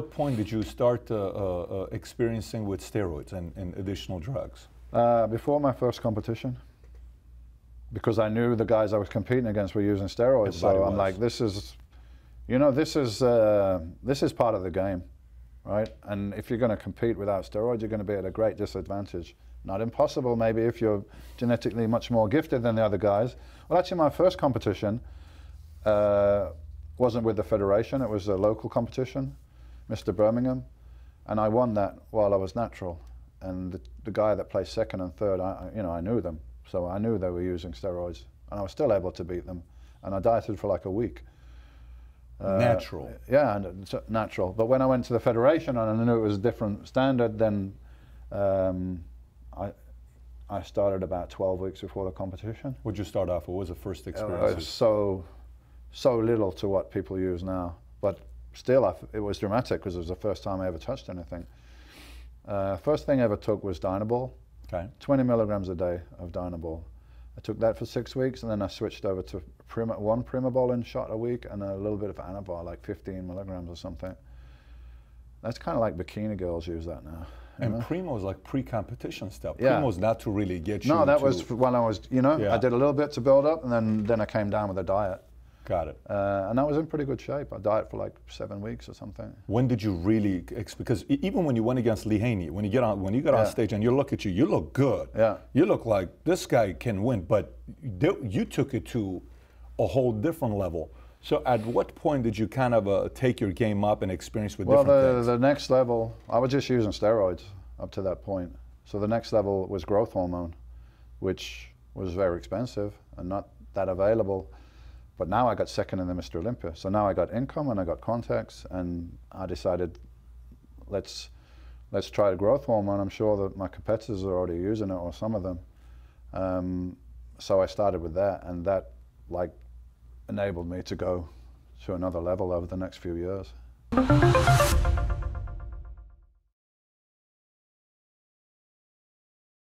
what point did you start experiencing with steroids and additional drugs? Before my first competition, because I knew the guys I was competing against were using steroids. Everybody I'm like, this is, you know, this is part of the game, right? And if you're going to compete without steroids, you're going to be at a great disadvantage. Not impossible, maybe, if you're genetically much more gifted than the other guys. Well, actually, my first competition wasn't with the federation. It was a local competition, Mr. Birmingham, and I won that while I was natural. And the guy that placed second and third, you know, I knew them. So I knew they were using steroids, and I was still able to beat them. And I dieted for like a week. Natural. Yeah, natural. But when I went to the federation and I knew it was a different standard, then I started about 12 weeks before the competition. What did you start off with? What was the first experience? It was so little to what people use now. But still, it was dramatic because it was the first time I ever touched anything. First thing I ever took was Dynabol. Okay. 20 milligrams a day of Dynabol. I took that for 6 weeks, and then I switched over to one Primobolan shot a week and a little bit of Anabol, like 15 milligrams or something. That's kind of like bikini girls use that now. And know? Primo's like pre-competition stuff. Yeah. Primo's not to really get you. No, that was when I was, you know, yeah. I did a little bit to build up, and then I came down with a diet. Got it. And I was in pretty good shape. I dieted for like 7 weeks or something. When did you really, because even when you went against Lee Haney, when you got yeah. on stage and you look at you, you look good. Yeah. You look like this guy can win, but you took it to a whole different level. So at what point did you kind of take your game up and experience with different things? Well, the next level, I was just using steroids up to that point. So the next level was growth hormone, which was very expensive and not that available. But now I got second in the Mr. Olympia. So now I got income and I got contacts, and I decided let's try the growth hormone. I'm sure that my competitors are already using it, or some of them. So I started with that, and that like enabled me to go to another level over the next few years.